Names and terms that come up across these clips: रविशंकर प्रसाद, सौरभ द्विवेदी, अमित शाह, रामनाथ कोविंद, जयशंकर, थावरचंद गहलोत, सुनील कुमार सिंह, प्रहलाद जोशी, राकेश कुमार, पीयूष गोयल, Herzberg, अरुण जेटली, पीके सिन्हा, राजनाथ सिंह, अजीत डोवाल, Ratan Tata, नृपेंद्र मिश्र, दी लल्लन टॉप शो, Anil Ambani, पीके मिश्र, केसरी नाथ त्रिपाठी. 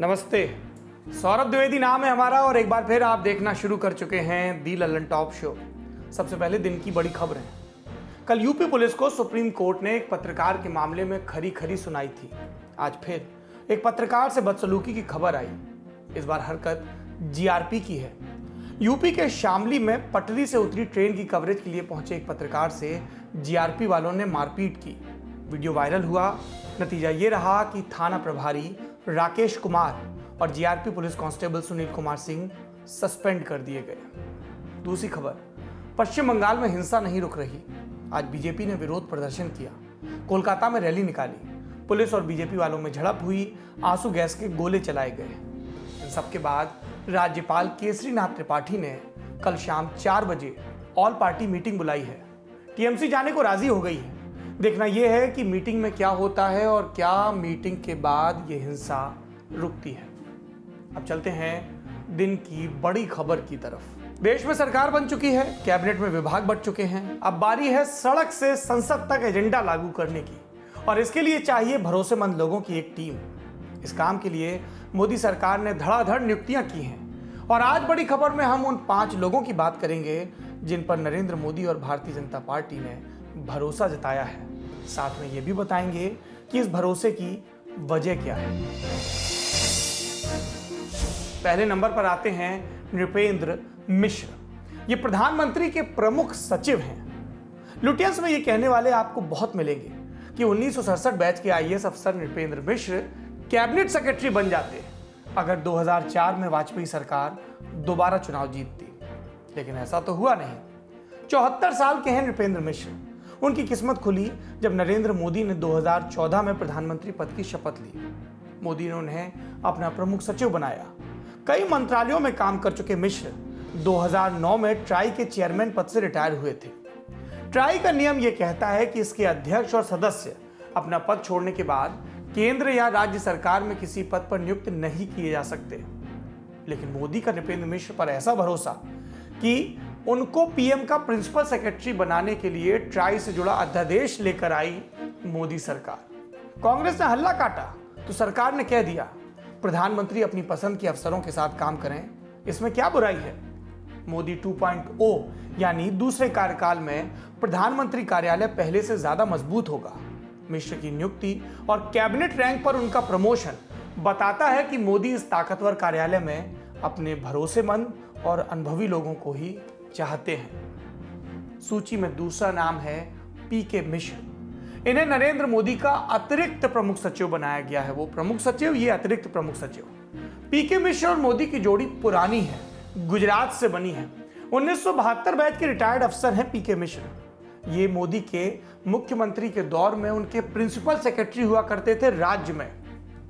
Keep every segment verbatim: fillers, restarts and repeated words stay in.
नमस्ते। सौरभ द्विवेदी नाम है हमारा और एक बार फिर आप देखना शुरू कर चुके हैं दी लल्लन टॉप शो। सबसे पहले दिन की बड़ी खबर है। कल यूपी पुलिस को सुप्रीम कोर्ट ने एक पत्रकार के मामले में खरी खरी सुनाई थी। आज फिर एक पत्रकार से बदसलूकी की खबर आई। इस बार हरकत जीआरपी की है। यूपी के शामली में पटरी से उतरी ट्रेन की कवरेज के लिए पहुंचे एक पत्रकार से जीआरपी वालों ने मारपीट की। वीडियो वायरल हुआ। नतीजा ये रहा कि थाना प्रभारी राकेश कुमार और GRP police constable सुनील कुमार सिंह suspend कर दिए गए। दूसरी खबर, पश्चिम बंगाल में हिंसा नहीं रुक रही। आज बीजेपी ने विरोध प्रदर्शन किया। कोलकाता में रैली निकाली। पुलिस और बीजेपी वालों में झड़प हुई। आंसू गैस के गोले चलाए गए। इन सबके बाद राज्यपाल केसरी नाथ त्रिपाठी ने कल शाम चार बजे ऑल पार्टी मीटिंग बुलाई है। टीएमसी जाने को राजी हो गई है। देखना यह है कि मीटिंग में क्या होता है और क्या मीटिंग के बाद ये हिंसा रुकती है। अब चलते हैं दिन की बड़ी खबर की तरफ। देश में सरकार बन चुकी है, कैबिनेट में विभाग बट चुके हैं। अब बारी है सड़क से संसद तक एजेंडा लागू करने की और इसके लिए चाहिए भरोसेमंद लोगों की एक टीम। इस काम के लिए मोदी सरकार ने धड़ाधड़ नियुक्तियां की हैं और आज बड़ी खबर में हम उन पांच लोगों की बात करेंगे जिन पर नरेंद्र मोदी और भारतीय जनता पार्टी ने भरोसा जताया है। साथ में ये भी बताएंगे कि इस भरोसे की वजह क्या है। पहले नंबर पर आते हैं नृपेंद्र मिश्र। ये प्रधानमंत्री के प्रमुख सचिव हैं। लुटियंस में ये कहने वाले आपको बहुत मिलेंगे कि उन्नीस सौ सड़सठ बैच के आईएएस अफसर नृपेंद्र मिश्र कैबिनेट सेक्रेटरी बन जाते अगर दो हज़ार चार में वाजपेयी सरकार दोबारा चुनाव जीतती, लेकिन ऐसा तो हुआ नहीं। चौहत्तर साल के हैं नृपेंद्र मिश्र। उनकी किस्मत खुली जब नरेंद्र मोदी ने दो हज़ार चौदह में प्रधानमंत्री पद की शपथ ली। मोदी ने उन्हें अपना प्रमुख सचिव बनाया। कई मंत्रालयों में काम कर चुके मिश्र दो हज़ार नौ में ट्राई के चेयरमैन पद से रिटायर हुए थे। ट्राई का नियम यह कहता है कि इसके अध्यक्ष और सदस्य अपना पद छोड़ने के बाद केंद्र या राज्य सरकार में किसी पद पर नियुक्त नहीं किए जा सकते, लेकिन मोदी का नृपेंद्र मिश्र पर ऐसा भरोसा कि उनको पीएम का प्रिंसिपल सेक्रेटरी बनाने के लिए ट्राई से जुड़ा अध्यादेश लेकर आई मोदी सरकार। कांग्रेस ने हल्ला काटा तो सरकार ने कह दिया प्रधानमंत्री अपनी पसंद के अफसरों के साथ काम करें, इसमें क्या बुराई है। मोदी टू पॉइंट ओ यानी दूसरे कार्यकाल में प्रधानमंत्री कार्यालय पहले से ज्यादा मजबूत होगा। मिश्र की नियुक्ति और कैबिनेट रैंक पर उनका प्रमोशन बताता है कि मोदी इस ताकतवर कार्यालय में अपने भरोसेमंद और अनुभवी लोगों को ही चाहते हैं। सूची में दूसरा नाम है पीके मिश्र। इन्हें नरेंद्र मोदी का अतिरिक्त प्रमुख सचिव बनाया गया है। वो प्रमुख सचिव, ये अतिरिक्त प्रमुख सचिव। पीके मिश्र और मोदी की जोड़ी पुरानी है, गुजरात से बनी है। उन्नीस सौ बहत्तर बैच के रिटायर्ड अफसर हैं पीके मिश्र। ये मोदी के मुख्यमंत्री के दौर में उनके प्रिंसिपल सेक्रेटरी हुआ करते थे राज्य में,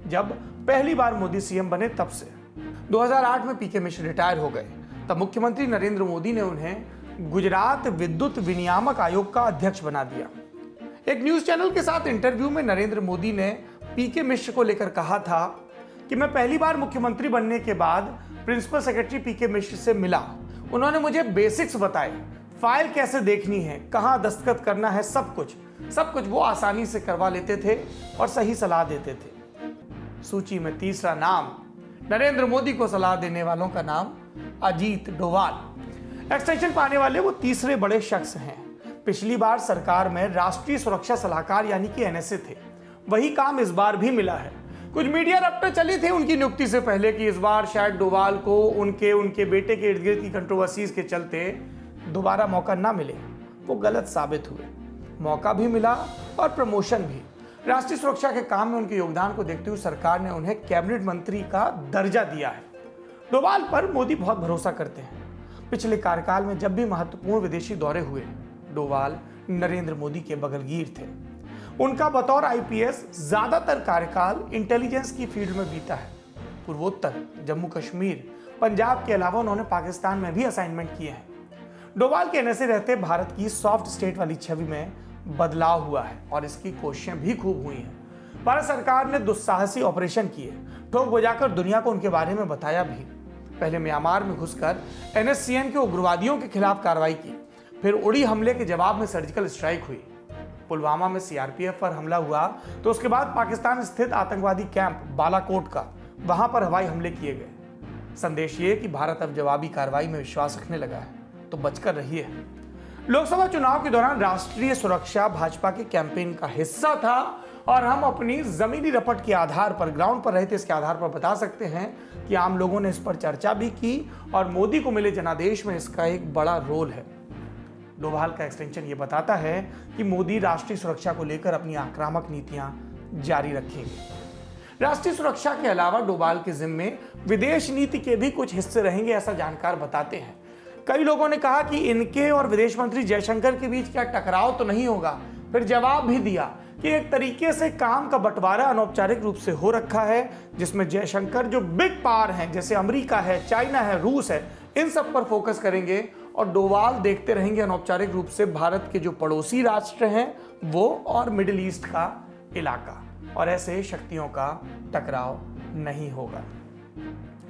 जब पहली बार मोदी सीएम बने तब से। दो हज़ार आठ में पीके मिश्र रिटायर हो गए, तब मुख्यमंत्री नरेंद्र मोदी ने उन्हें गुजरात विद्युत विनियामक आयोग का अध्यक्ष बना दिया। एक न्यूज चैनल के साथ इंटरव्यू में नरेंद्र मोदी ने पीके मिश्र को लेकर कहा था कि मैं पहली बार मुख्यमंत्री बनने के बाद प्रिंसिपल सेक्रेटरी पीके मिश्र से मिला। उन्होंने मुझे बेसिक्स बताए, फाइल कैसे देखनी है, कहाँ दस्तखत करना है, सब कुछ सब कुछ वो आसानी से करवा लेते थे और सही सलाह देते थे। सूची में तीसरा नाम, नरेंद्र मोदी को सलाह देने वालों का नाम अजीत डोवाल। एक्सटेंशन पाने वाले वो तीसरे बड़े शख्स हैं। पिछली बार सरकार में राष्ट्रीय सुरक्षा सलाहकार यानी कि एनएसए थे। वही काम इस बार भी मिला है। कुछ मीडिया रपटे चली थी उनकी नियुक्ति से पहले कि इस बार शायद डोवाल को उनके उनके बेटे के इर्द गिर्द की कंट्रोवर्सीज के चलते दोबारा मौका ना मिले। वो गलत साबित हुए। मौका भी मिला और प्रमोशन भी। राष्ट्रीय सुरक्षा के काम में उनके योगदान को देखते हुए सरकार ने उन्हें कैबिनेट मंत्री का दर्जा दिया है। डोवाल पर मोदी बहुत भरोसा करते हैं। पिछले कार्यकाल में जब भी महत्वपूर्ण विदेशी दौरे हुए, डोवाल नरेंद्र मोदी के बगलगीर थे। उनका बतौर आईपीएस ज्यादातर कार्यकाल इंटेलिजेंस की फील्ड में बीता है। पूर्वोत्तर, जम्मू कश्मीर, पंजाब के अलावा उन्होंने पाकिस्तान में भी असाइनमेंट किए हैं। डोवाल के एनएसए रहते भारत की सॉफ्ट स्टेट वाली छवि में बदलाव हुआ है और इसकी कोशिशें भी खूब हुई हैं। भारत सरकार ने दुस्साहसी ऑपरेशन किए, ठोक बजाकर दुनिया को उनके बारे में बताया भी। पहले म्यांमार में घुसकर एनएससीएन के उग्रवादियों के खिलाफ कार्रवाई की, फिर उड़ी हमले के जवाब में सर्जिकल स्ट्राइक हुई। पुलवामा में सीआरपीएफ पर हमला हुआ तो उसके बाद पाकिस्तान स्थित आतंकवादी कैंप बालाकोट का वहां पर हवाई हमले किए गए। संदेश ये कि भारत अब जवाबी कार्रवाई में विश्वास रखने लगा है, तो बचकर रहिए। लोकसभा चुनाव के दौरान राष्ट्रीय सुरक्षा भाजपा के कैंपेन का हिस्सा था और हम अपनी जमीनी रपट के आधार पर, ग्राउंड पर रहे थे, इसके आधार पर बता सकते हैं कि आम लोगों ने इस पर चर्चा भी की और मोदी को मिले जनादेश में इसका एक बड़ा रोल है। डोभाल का एक्सटेंशन ये बताता है कि मोदी राष्ट्रीय सुरक्षा को लेकर अपनी आक्रामक नीतियां जारी रखेंगे। राष्ट्रीय सुरक्षा के अलावा डोभाल के जिम्मे विदेश नीति के भी कुछ हिस्से रहेंगे, ऐसा जानकार बताते हैं। कई लोगों ने कहा कि इनके और विदेश मंत्री जयशंकर के बीच क्या टकराव तो नहीं होगा। फिर जवाब भी दिया कि एक तरीके से काम का बंटवारा अनौपचारिक रूप से हो रखा है, जिसमें जयशंकर जो बिग पावर हैं, जैसे अमेरिका है, चाइना है, रूस है, इन सब पर फोकस करेंगे और डोवाल देखते रहेंगे अनौपचारिक रूप से भारत के जो पड़ोसी राष्ट्र हैं वो और मिडिल ईस्ट का इलाका, और ऐसे शक्तियों का टकराव नहीं होगा।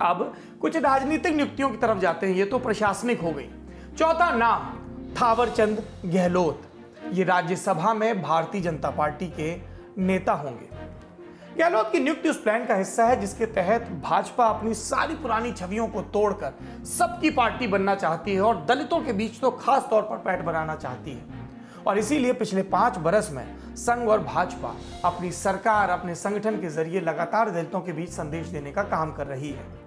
अब कुछ राजनीतिक नियुक्तियों की तरफ जाते हैं। ये तो प्रशासनिक हो गई। चौथा नाम थावरचंद गहलोत। ये राज्यसभा में भारतीय जनता पार्टी के नेता होंगे। गहलोत की नियुक्ति उस प्लान का हिस्सा है जिसके तहत भाजपा अपनी सारी पुरानी छवियों को तोड़कर सबकी पार्टी बनना चाहती है और दलितों के बीच तो खास तौर पर पैठ बनाना चाहती है, और इसीलिए पिछले पांच बरस में संघ और भाजपा अपनी सरकार, अपने संगठन के जरिए लगातार दलितों के बीच संदेश देने का काम कर रही है।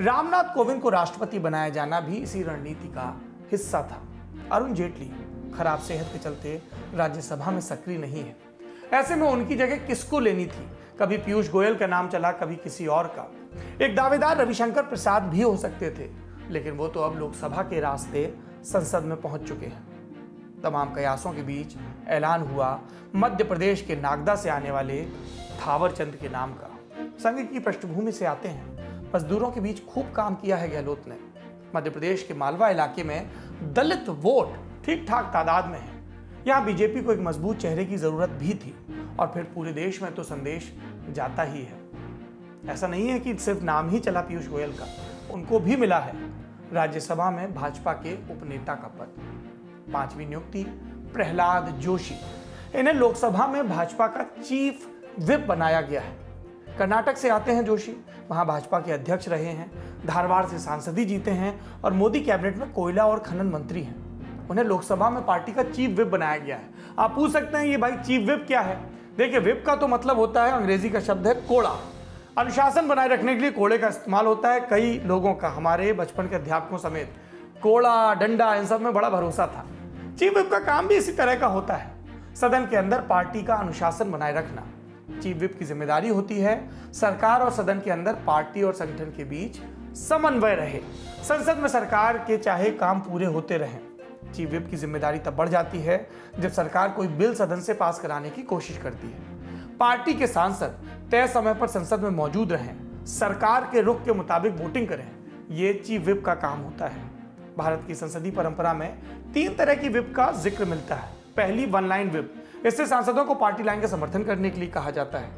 रामनाथ कोविंद को राष्ट्रपति बनाया जाना भी इसी रणनीति का हिस्सा था। अरुण जेटली खराब सेहत के चलते राज्यसभा में सक्रिय नहीं है। ऐसे में उनकी जगह किसको लेनी थी? कभी पीयूष गोयल का नाम चला, कभी किसी और का। एक दावेदार रविशंकर प्रसाद भी हो सकते थे, लेकिन वो तो अब लोकसभा के रास्ते संसद में पहुंच चुके हैं। तमाम कयासों के बीच ऐलान हुआ मध्य प्रदेश के नागदा से आने वाले थावरचंद के नाम का। संघ की पृष्ठभूमि से आते हैं। मजदूरों के बीच खूब काम किया है गहलोत ने। मध्य प्रदेश के मालवा इलाके में दलित वोट ठीक ठाक तादाद में है। यहाँ बीजेपी को एक मजबूत चेहरे की जरूरत भी थी, और फिर पूरे देश में तो संदेश जाता ही है। ऐसा नहीं है कि सिर्फ नाम ही चला पीयूष गोयल का, उनको भी मिला है राज्यसभा में भाजपा के उपनेता का पद। पांचवी नियुक्ति प्रहलाद जोशी। इन्हें लोकसभा में भाजपा का चीफ व्हिप बनाया गया है। कर्नाटक से आते हैं जोशी, वहाँ भाजपा के अध्यक्ष रहे हैं, धारवाड़ से सांसदी जीते हैं और मोदी कैबिनेट में कोयला और खनन मंत्री हैं। उन्हें लोकसभा में पार्टी का चीफ व्हिप बनाया गया है। आप पूछ सकते हैं ये भाई चीफ व्हिप क्या है? देखिए, व्हिप का तो मतलब होता है, अंग्रेजी का शब्द है कोड़ा। अनुशासन बनाए रखने के लिए कोड़े का इस्तेमाल होता है। कई लोगों का, हमारे बचपन के अध्यापकों समेत, कोड़ा, डंडा, इन सब में बड़ा भरोसा था। चीफ व्हिप का काम भी इसी तरह का होता है, सदन के अंदर पार्टी का अनुशासन बनाए रखना। चीफ व्हिप की जिम्मेदारी होती है सरकार और सदन के अंदर पार्टी और संगठन के बीच समन्वय रहे, संसद में सरकार के चाहे काम पूरे होते रहें। चीफ व्हिप की जिम्मेदारी तब बढ़ जाती है जब सरकार कोई बिल सदन से पास कराने की कोशिश करती है। पार्टी के सांसद तय समय पर संसद में मौजूद रहें, सरकार के रुख के मुताबिक वोटिंग करें। ये चीफ व्हिप का काम होता है। भारत की संसदीय परंपरा में तीन तरह की व्हिप का जिक्र मिलता है। पहली वन लाइन व्हिप, इससे सांसदों को पार्टी लाइन का समर्थन करने के लिए कहा जाता है।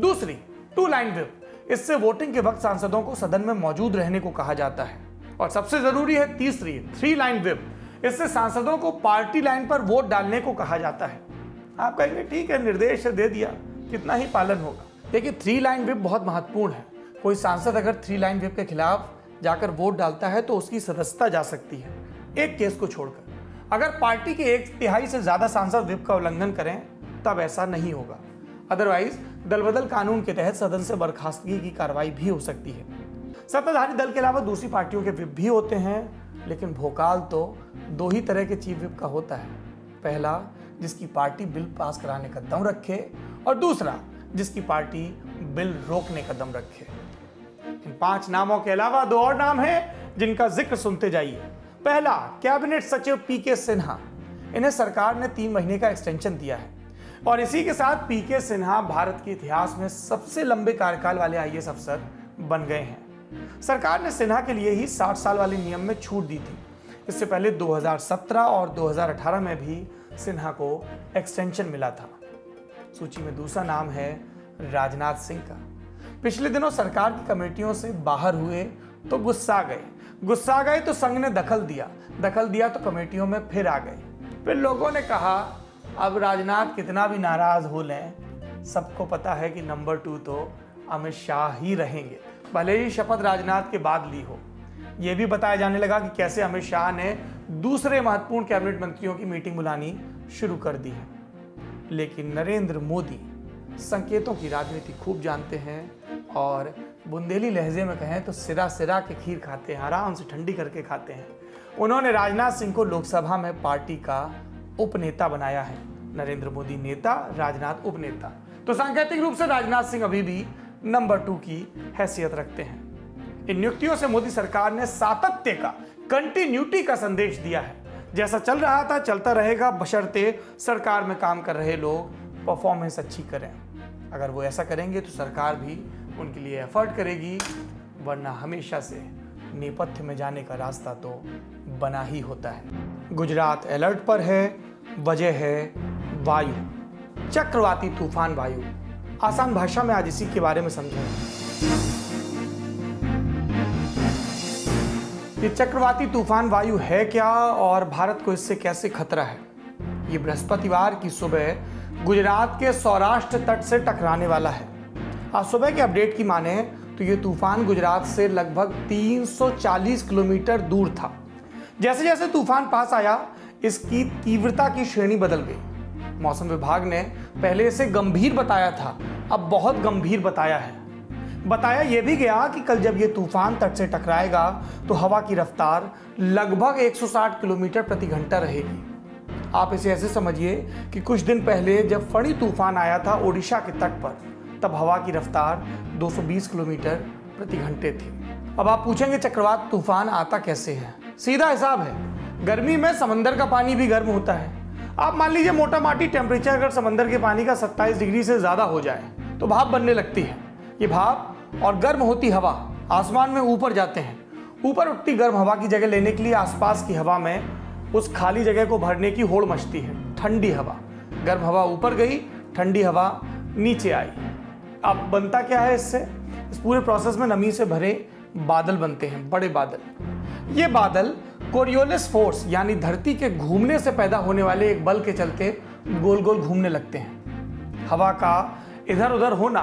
दूसरी टू लाइन व्हिप, इससे वोटिंग के वक्त सांसदों को सदन में मौजूद रहने को कहा जाता है। और सबसे जरूरी है तीसरी थ्री लाइन व्हिप, इससे सांसदों को पार्टी लाइन पर वोट डालने को कहा जाता है। आप कहेंगे ठीक है, निर्देश दे दिया, कितना ही पालन होगा। देखिए, थ्री लाइन व्हिप बहुत महत्वपूर्ण है। कोई सांसद अगर थ्री लाइन व्हिप के खिलाफ जाकर वोट डालता है तो उसकी सदस्यता जा सकती है, एक केस को छोड़कर। अगर पार्टी के एक तिहाई से ज्यादा सांसद व्हिप का उल्लंघन करें तब ऐसा नहीं होगा। अदरवाइज दल बदल कानून के तहत सदन से बर्खास्तगी की कार्रवाई भी हो सकती है। सत्ताधारी दल के अलावा दूसरी पार्टियों के व्हिप भी होते हैं, लेकिन भोकाल तो दो ही तरह के चीफ व्हिप का होता है। पहला, जिसकी पार्टी बिल पास कराने का दम रखे, और दूसरा जिसकी पार्टी बिल रोकने का दम रखे। इन पांच नामों के अलावा दो और नाम हैं जिनका जिक्र सुनते जाइए। पहला, कैबिनेट सचिव पीके सिन्हा। इन्हें सरकार ने तीन महीने का एक्सटेंशन दिया है, और इसी के साथ पीके सिन्हा भारत के इतिहास में सबसे लंबे कार्यकाल वाले आई ए एस अफसर बन गए हैं। सरकार ने सिन्हा के लिए ही साठ साल वाले नियम में छूट दी थी। इससे पहले दो हज़ार सत्रह और दो हज़ार अठारह में भी सिन्हा को एक्सटेंशन मिला था। सूची में दूसरा नाम है राजनाथ सिंह का। पिछले दिनों सरकार की कमेटियों से बाहर हुए तो गुस्सा गए, गुस्सा गए तो संघ ने दखल दिया, दखल दिया तो कमेटियों में फिर आ गए। फिर लोगों ने कहा अब राजनाथ कितना भी नाराज हो लें, सबको पता है कि नंबर टू तो अमित शाह ही रहेंगे, भले ही शपथ राजनाथ के बाद ली हो। यह भी बताया जाने लगा कि कैसे अमित शाह ने दूसरे महत्वपूर्ण कैबिनेट मंत्रियों की मीटिंग बुलानी शुरू कर दी है। लेकिन नरेंद्र मोदी संकेतों की राजनीति खूब जानते हैं और बुंदेली लहजे में कहें तो सिरा सिरा के खीर खाते हैं, आराम से ठंडी करके खाते हैं। उन्होंने राजनाथ सिंह को लोकसभा में पार्टी का उपनेता बनाया है। नरेंद्र मोदी नेता, राजनाथ उपनेता। तो सांकेतिक रूप से राजनाथ सिंह अभी भी नंबर टू की हैसियत रखते हैं। इन नियुक्तियों से मोदी सरकार ने सातत्य का, कंटिन्यूटी का संदेश दिया है। जैसा चल रहा था चलता रहेगा, बशर्ते सरकार में काम कर रहे लोग परफॉर्मेंस अच्छी करें। अगर वो ऐसा करेंगे तो सरकार भी उनके लिए एफर्ट करेगी, वरना हमेशा से नेपथ्य में जाने का रास्ता तो बना ही होता है। गुजरात अलर्ट पर है, वजह है वायु, चक्रवाती तूफान वायु। आसान भाषा में आज इसी के बारे में समझें। ये चक्रवाती तूफान वायु है क्या और भारत को इससे कैसे खतरा है? ये बृहस्पतिवार की सुबह गुजरात के सौराष्ट्र तट से टकराने वाला है। आज सुबह के अपडेट की माने तो ये तूफान गुजरात से लगभग तीन सौ चालीस किलोमीटर दूर था। जैसे जैसे तूफान पास आया, इसकी तीव्रता की श्रेणी बदल गई। मौसम विभाग ने पहले इसे गंभीर बताया था, अब बहुत गंभीर बताया है। बताया यह भी गया कि कल जब ये तूफान तट से टकराएगा तो हवा की रफ्तार लगभग एक सौ साठ किलोमीटर प्रति घंटा रहेगी। आप इसे ऐसे समझिए कि कुछ दिन पहले जब फणी तूफान आया था ओडिशा के तट पर, तब हवा की रफ्तार दो सौ बीस किलोमीटर प्रति घंटे थी। अब आप पूछेंगे चक्रवात तूफान आता कैसे है? सीधा हिसाब है, गर्मी में समंदर का पानी भी गर्म होता है। आप मान लीजिए मोटा माटी टेम्परेचर अगर समंदर के पानी का सत्ताईस डिग्री से ज़्यादा हो जाए तो भाप बनने लगती है। ये भाप और गर्म होती हवा आसमान में ऊपर जाते हैं। ऊपर उठती गर्म हवा की जगह लेने के लिए आसपास की हवा में उस खाली जगह को भरने की होड़ मचती है। ठंडी हवा, गर्म हवा ऊपर गई, ठंडी हवा नीचे आई। अब बनता क्या है इससे? इस पूरे प्रोसेस में नमी से भरे बादल बनते हैं, बड़े बादल। ये बादल कोरियोलिस फोर्स यानी धरती के घूमने से पैदा होने वाले एक बल के चलते गोल गोल घूमने लगते हैं। हवा का इधर उधर होना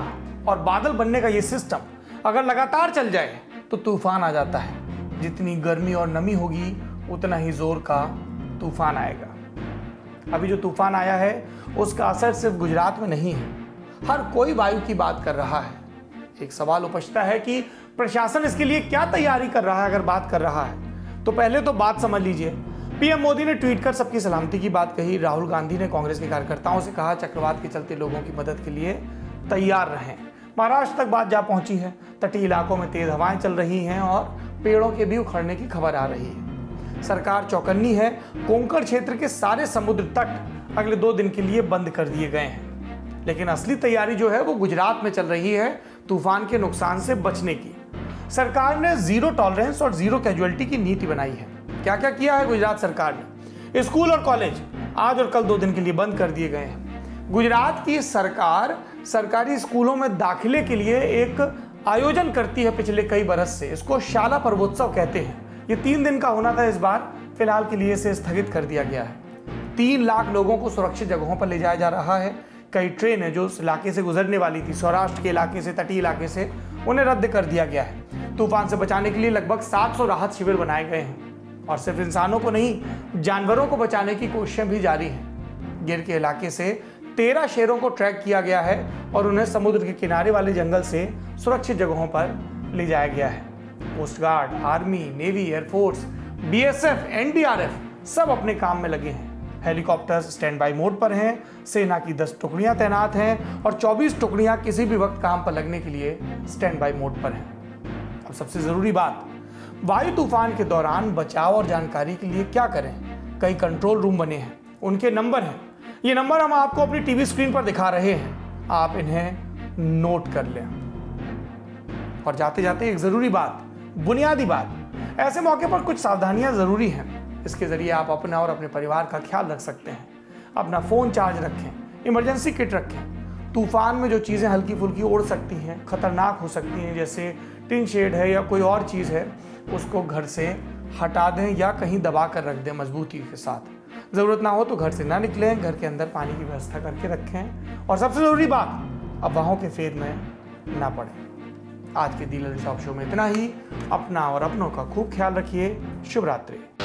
और बादल बनने का ये सिस्टम अगर लगातार चल जाए तो तूफान आ जाता है। जितनी गर्मी और नमी होगी उतना ही जोर का तूफान आएगा। अभी जो तूफान आया है उसका असर सिर्फ गुजरात में नहीं है, हर कोई वायु की बात कर रहा है। एक सवाल उपजता है कि प्रशासन इसके लिए क्या तैयारी कर रहा है? अगर बात कर रहा है तो पहले तो बात समझ लीजिए। पीएम मोदी ने ट्वीट कर सबकी सलामती की बात कही। राहुल गांधी ने कांग्रेस के कार्यकर्ताओं से कहा चक्रवात के चलते लोगों की मदद के लिए तैयार रहें। महाराष्ट्र तक बात जा पहुंची है। तटीय इलाकों में तेज हवाएं चल रही हैं और पेड़ों के भी उखड़ने की खबर आ रही है। सरकार चौकन्नी है। कोंकण क्षेत्र के सारे समुद्र तट अगले दो दिन के लिए बंद कर दिए गए हैं। लेकिन असली तैयारी जो है वो गुजरात में चल रही है तूफान के नुकसान से बचने की। सरकार ने जीरो टॉलरेंस और जीरो कैजुअलिटी की नीति बनाई है। क्या क्या किया है गुजरात सरकार ने? स्कूल और कॉलेज आज और कल दो दिन के लिए बंद कर दिए गए हैं। गुजरात की सरकार सरकारी स्कूलों में दाखिले के लिए एक आयोजन करती है पिछले कई बरस से। इसको शाला पर्वोत्सव कहते हैं। ये तीन दिन का होना था, इस बार फिलहाल के लिए इसे स्थगित कर दिया गया है। तीन लाख लोगों को सुरक्षित जगहों पर ले जाया जा रहा है। कई ट्रेन है जो उस इलाके से गुजरने वाली थी, सौराष्ट्र के इलाके से, तटीय इलाके से, उन्हें रद्द कर दिया गया है। तूफान से बचाने के लिए लगभग सात सौ राहत शिविर बनाए गए हैं और सिर्फ इंसानों को नहीं, जानवरों को बचाने की कोशिशें भी जारी हैं। गिर के इलाके से तेरह शेरों को ट्रैक किया गया है और उन्हें समुद्र के किनारे वाले जंगल से सुरक्षित जगहों पर ले जाया गया है। Coast guard, army, navy, air force, B S F, N D R F सब अपने काम में लगे हैं। हेलीकॉप्टर्स स्टैंड बाई मोड पर हैं। सेना की दस टुकड़ियां तैनात हैं और चौबीस टुकड़ियां किसी भी वक्त काम पर लगने के लिए स्टैंड बाई मोड पर हैं। अब सबसे ज़रूरी बात, वायु तूफान के दौरान बचाव और जानकारी के लिए क्या करें? कई कंट्रोल रूम बने हैं, उनके नंबर हैं। ये नंबर हम आपको अपनी टीवी स्क्रीन पर दिखा रहे हैं, आप इन्हें नोट कर लें। और जाते जाते एक ज़रूरी बात, बुनियादी बात, ऐसे मौके पर कुछ सावधानियाँ ज़रूरी हैं। इसके ज़रिए आप अपना और अपने परिवार का ख्याल रख सकते हैं। अपना फ़ोन चार्ज रखें, इमरजेंसी किट रखें। तूफान में जो चीज़ें हल्की फुल्की उड़ सकती हैं, खतरनाक हो सकती हैं, जैसे टिन शेड है या कोई और चीज़ है, उसको घर से हटा दें या कहीं दबा कर रख दें मजबूती के साथ। ज़रूरत ना हो तो घर से ना निकलें, घर के अंदर पानी की व्यवस्था करके रखें। और सबसे ज़रूरी बात, अफवाहों के फेर में ना पड़ें। आज के दी लल्लन टॉप शो में इतना ही। अपना और अपनों का खूब ख्याल रखिए। शुभ रात्रि।